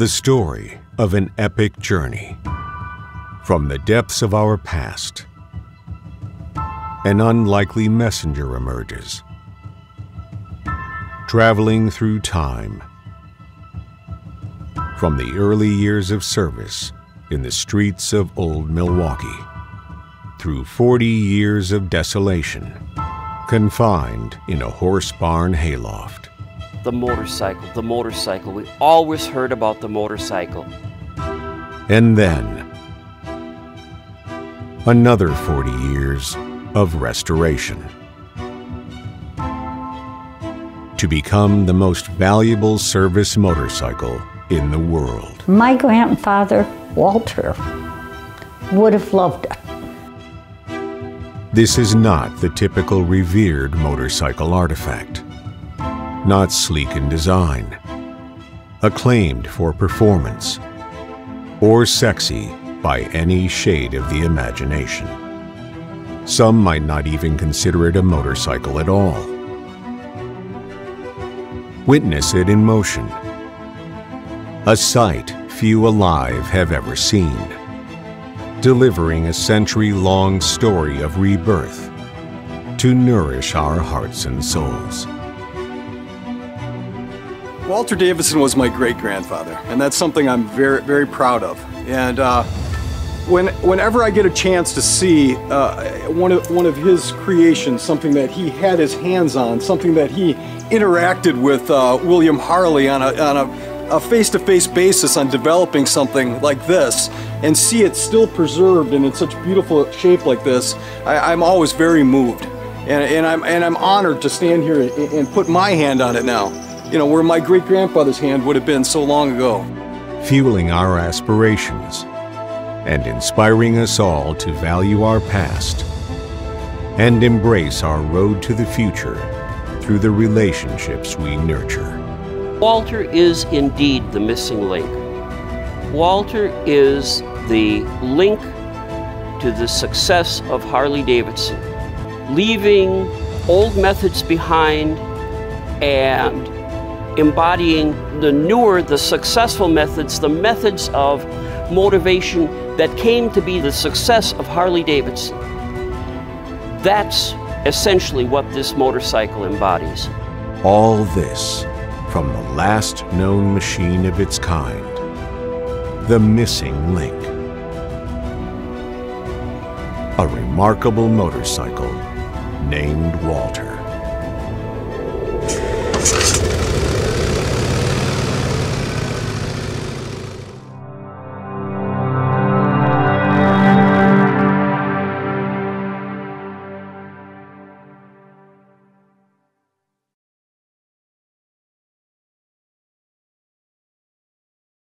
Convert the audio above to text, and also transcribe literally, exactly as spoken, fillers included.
The story of an epic journey from the depths of our past. An unlikely messenger emerges, traveling through time from the early years of service in the streets of old Milwaukee, through forty years of desolation, confined in a horse barn hayloft. The motorcycle, the motorcycle. We always heard about the motorcycle. And then, another forty years of restoration to become the most valuable service motorcycle in the world. My grandfather, Walter, would have loved it. This is not the typical revered motorcycle artifact. Not sleek in design, acclaimed for performance, or sexy by any shade of the imagination. Some might not even consider it a motorcycle at all. Witness it in motion, a sight few alive have ever seen, delivering a century-long story of rebirth to nourish our hearts and souls. Walter Davidson was my great-grandfather, and that's something I'm very, very proud of. And uh, when, whenever I get a chance to see uh, one of, one of his creations, something that he had his hands on, something that he interacted with uh, William Harley on a, on a, a face-to-face basis on developing something like this, and see it still preserved and in such beautiful shape like this, I, I'm always very moved. And, and, I'm, and I'm honored to stand here and, and put my hand on it now. You know, where my great-grandfather's hand would have been so long ago. Fueling our aspirations and inspiring us all to value our past and embrace our road to the future through the relationships we nurture. Walter is indeed the missing link. Walter is the link to the success of Harley-Davidson, leaving old methods behind and embodying the newer, the successful methods, the methods of motivation that came to be the success of Harley-Davidson. That's essentially what this motorcycle embodies. All this from the last known machine of its kind, the missing link. A remarkable motorcycle named Walter.